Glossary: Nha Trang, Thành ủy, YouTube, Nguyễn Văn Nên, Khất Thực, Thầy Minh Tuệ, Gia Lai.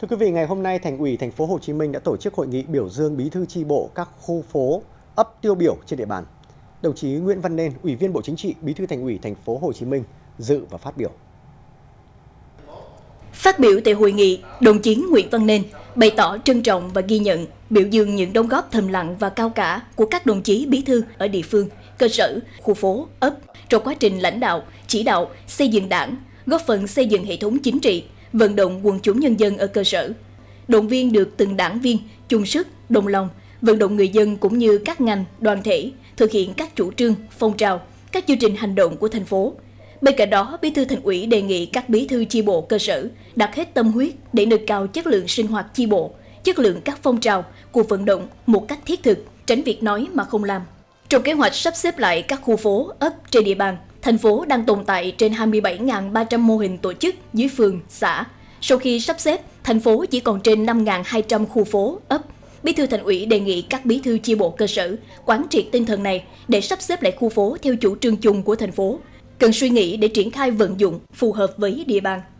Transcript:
Thưa quý vị, ngày hôm nay Thành ủy Thành phố Hồ Chí Minh đã tổ chức hội nghị biểu dương bí thư chi bộ các khu phố, ấp tiêu biểu trên địa bàn. Đồng chí Nguyễn Văn Nên, Ủy viên Bộ Chính trị, Bí thư Thành ủy Thành phố Hồ Chí Minh dự và phát biểu. Phát biểu tại hội nghị, đồng chí Nguyễn Văn Nên bày tỏ trân trọng và ghi nhận, biểu dương những đóng góp thầm lặng và cao cả của các đồng chí bí thư ở địa phương, cơ sở, khu phố, ấp trong quá trình lãnh đạo, chỉ đạo, xây dựng Đảng, góp phần xây dựng hệ thống chính trị, vận động quần chúng nhân dân ở cơ sở, động viên được từng đảng viên chung sức, đồng lòng, vận động người dân cũng như các ngành, đoàn thể thực hiện các chủ trương, phong trào, các chương trình hành động của thành phố. Bên cạnh đó, Bí thư Thành ủy đề nghị các bí thư chi bộ cơ sở đặt hết tâm huyết để nâng cao chất lượng sinh hoạt chi bộ, chất lượng các phong trào, cuộc vận động một cách thiết thực, tránh việc nói mà không làm. Trong kế hoạch sắp xếp lại các khu phố, ấp trên địa bàn, thành phố đang tồn tại trên 27.300 mô hình tổ chức dưới phường, xã. Sau khi sắp xếp, thành phố chỉ còn trên 5.200 khu phố, ấp. Bí thư Thành ủy đề nghị các bí thư chi bộ cơ sở quán triệt tinh thần này để sắp xếp lại khu phố theo chủ trương chung của thành phố. Cần suy nghĩ để triển khai vận dụng phù hợp với địa bàn.